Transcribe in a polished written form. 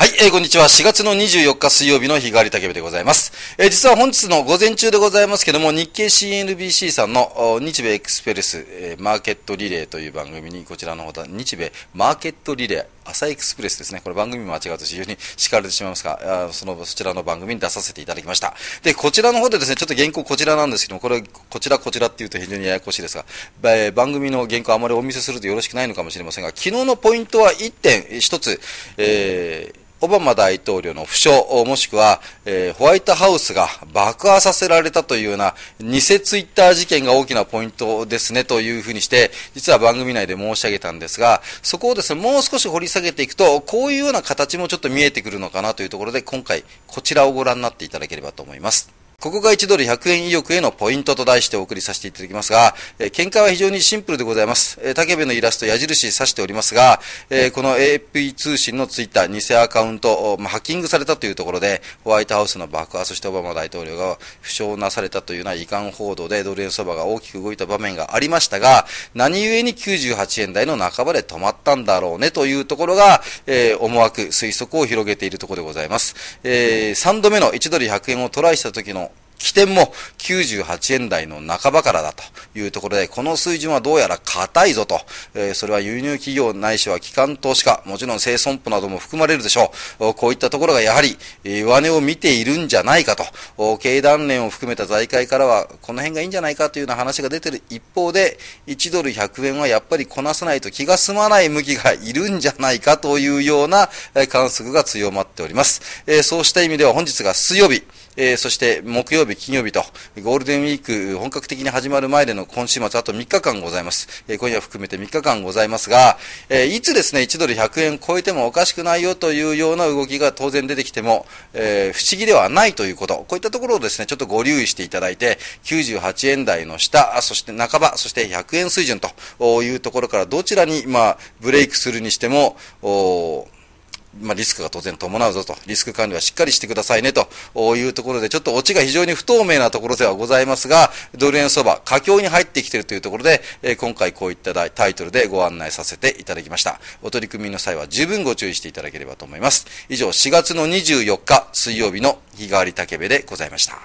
はい、こんにちは。4月の24日水曜日の日替わり竹部でございます。実は本日の午前中でございますけども、日経 CNBC さんの日米エクスプレス、マーケットリレーという番組に、こちらの方、日米マーケットリレー、朝エクスプレスですね。これ番組も間違うと非常に叱られてしまいますが、そちらの番組に出させていただきました。で、こちらの方でですね、ちょっと原稿こちらなんですけども、こちらっていうと非常にややこしいですが、番組の原稿あまりお見せするとよろしくないのかもしれませんが、昨日のポイントは1点、1つ、オバマ大統領の負傷、もしくは、ホワイトハウスが爆破させられたというような偽ツイッター事件が大きなポイントですねというふうにして、実は番組内で申し上げたんですが、そこをですね、もう少し掘り下げていくと、こういうような形もちょっと見えてくるのかなというところで、今回こちらをご覧になっていただければと思います。ここが1ドル100円意欲へのポイントと題してお送りさせていただきますが、見解は非常にシンプルでございます。竹部のイラスト矢印指しておりますが、この AP 通信のツイッター、偽アカウント、ハッキングされたというところで、ホワイトハウスの爆破、そしてオバマ大統領が負傷なされたというような遺憾報道でドル円相場が大きく動いた場面がありましたが、何故に98円台の半ばで止まったんだろうねというところが、思惑、推測を広げているところでございます。3度目の1ドル100円をトライした時の起点も98円台の半ばからだというところで、この水準はどうやら硬いぞと、それは輸入企業ないしは機関投資家、もちろん生損保なども含まれるでしょう。こういったところがやはり上値を見ているんじゃないかと、経団連を含めた財界からはこの辺がいいんじゃないかというような話が出ている一方で、1ドル100円はやっぱりこなさないと気が済まない向きがいるんじゃないかというような観測が強まっております。そうした意味では本日が水曜日、そして木曜日、金曜日とゴールデンウィーク本格的に始まる前での今週末あと3日間ございます。今夜含めて3日間ございますが、いつですね1ドル100円超えてもおかしくないよというような動きが当然出てきても、不思議ではないということ、こういったところをですねちょっとご留意していただいて、98円台の下、そして半ば、そして100円水準というところからどちらにブレイクするにしてもリスクが当然伴うぞと、リスク管理はしっかりしてくださいねというところで、ちょっとオチが非常に不透明なところではございますが、ドル円相場、佳境に入ってきているというところで、今回こういったタイトルでご案内させていただきました。お取り組みの際は十分ご注意していただければと思います。以上、4月の24日水曜日の日替わり竹部でございました。